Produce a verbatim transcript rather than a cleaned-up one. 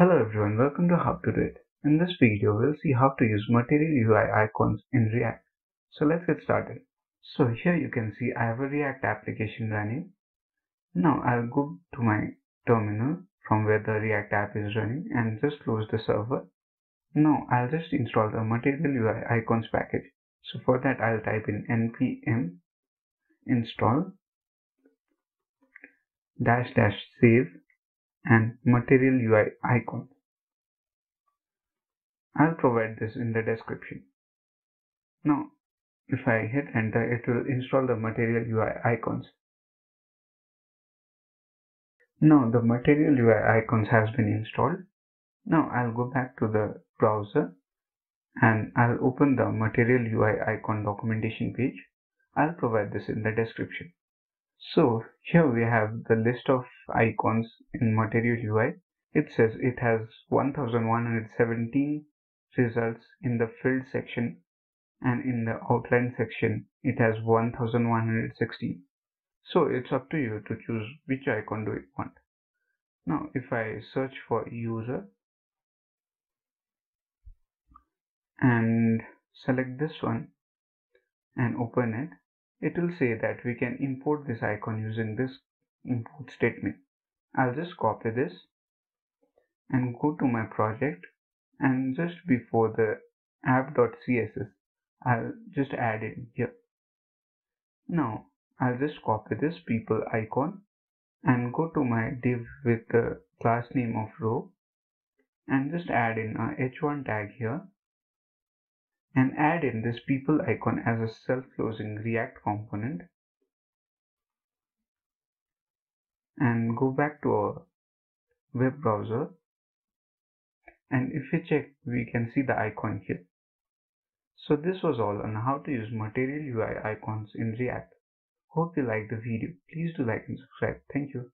Hello everyone, welcome to How to Do It. In this video, we'll see how to use Material U I icons in React. So let's get started. So here you can see I have a React application running. Now I'll go to my terminal from where the React app is running and just close the server. Now I'll just install the Material U I icons package. So for that I'll type in npm install dash dash save and Material U I icon. I'll provide this in the description. Now if I hit enter, it will install the Material U I icons. Now the Material U I icons has been installed. Now I'll go back to the browser and I'll open the Material U I icon documentation page. I'll provide this in the description. So here we have the list of icons in Material U I. It says it has one thousand one hundred seventeen results in the filled section, and in the outline section it has one thousand one hundred sixteen. So it's up to you to choose which icon do you want. Now if I search for user and select this one and open it, it will say that we can import this icon using this import statement. I'll just copy this and go to my project, and just before the app.css I'll just add it here. Now I'll just copy this people icon and go to my div with the class name of row and just add in a h one tag here, and add in this people icon as a self-closing React component, and go back to our web browser, and if we check we can see the icon here. So this was all on how to use Material U I icons in React. Hope you liked the video. Please do like and subscribe. Thank you.